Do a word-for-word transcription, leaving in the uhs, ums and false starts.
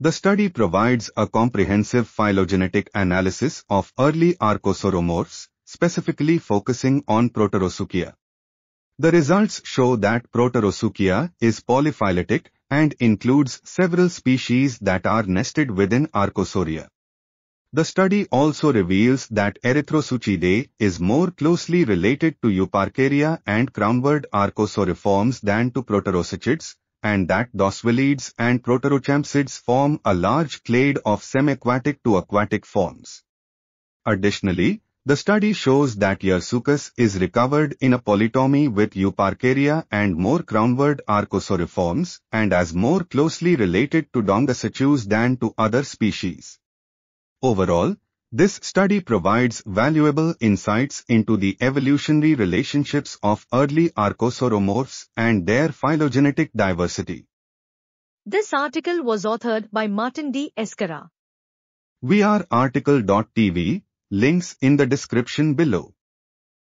The study provides a comprehensive phylogenetic analysis of early archosauromorphs, specifically focusing on proterosuchia. The results show that proterosuchia is polyphyletic and includes several species that are nested within Archosauria. The study also reveals that erythrosuchidae is more closely related to euparkeria and crownward archosauriforms than to proterosuchids, and that Doswellids and proterochampsids form a large clade of semi-aquatic to aquatic forms. Additionally, the study shows that Yersuchus is recovered in a polytomy with euparkeria and more crownward archosauriforms and as more closely related to Dongasuchus than to other species. Overall, this study provides valuable insights into the evolutionary relationships of early archosauromorphs and their phylogenetic diversity. This article was authored by Martin D. Ezcurra. We are article dot T V. Links in the description below.